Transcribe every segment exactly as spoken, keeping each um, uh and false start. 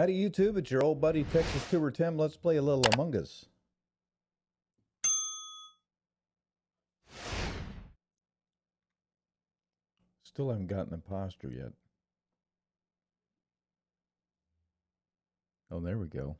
Howdy YouTube, it's your old buddy TexasTuberTim. Let's play a little Among Us. Still haven't gotten the posture yet. Oh, there we go.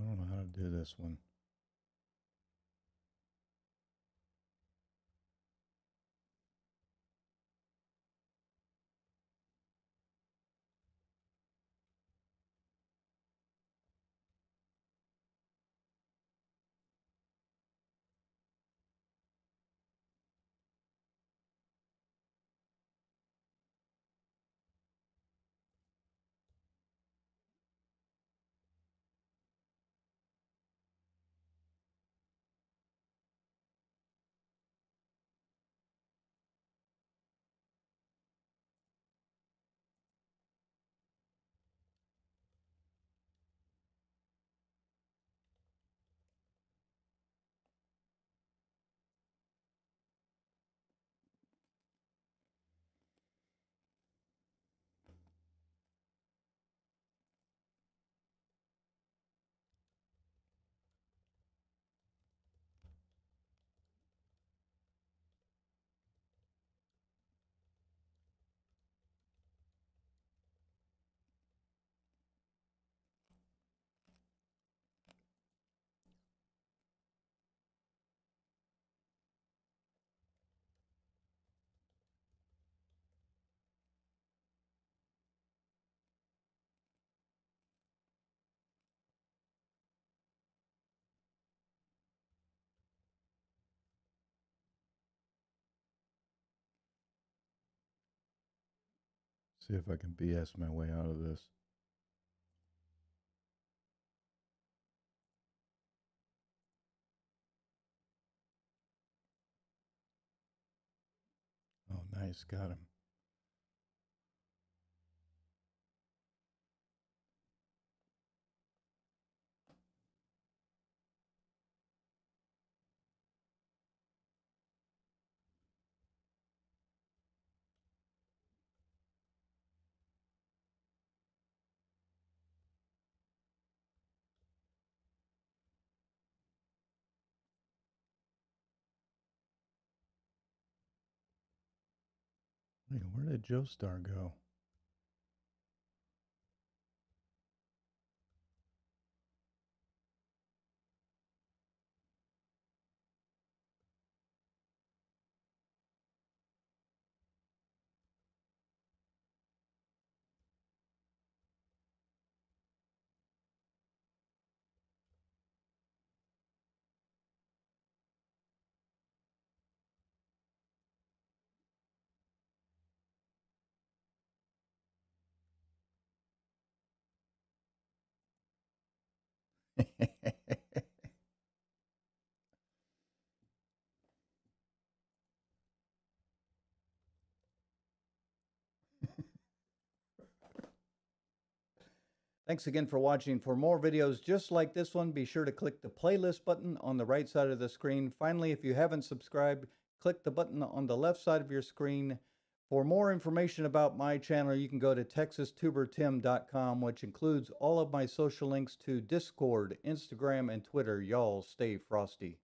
I don't know how to do this one. See if I can B S my way out of this. Oh, nice. Got him. Where did Joestar go? Thanks again for watching. For more videos just like this one, be sure to click the playlist button on the right side of the screen. Finally, if you haven't subscribed, click the button on the left side of your screen. For more information about my channel, you can go to Texas Tuber Tim dot com, which includes all of my social links to Discord, Instagram, and Twitter. Y'all stay frosty.